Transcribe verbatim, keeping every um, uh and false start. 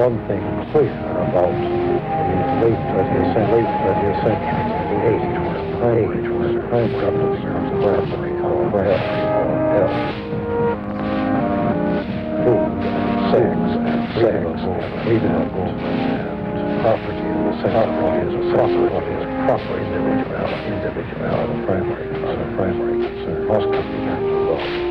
one thing clear about the late twentieth century, late twentieth century, the age was prime, it was prime government, bribery, graft, health, food, sex, and sex, freedom, and property, and the property is property is proper individuality, individuality, primary concern, primary concern, must be natural law.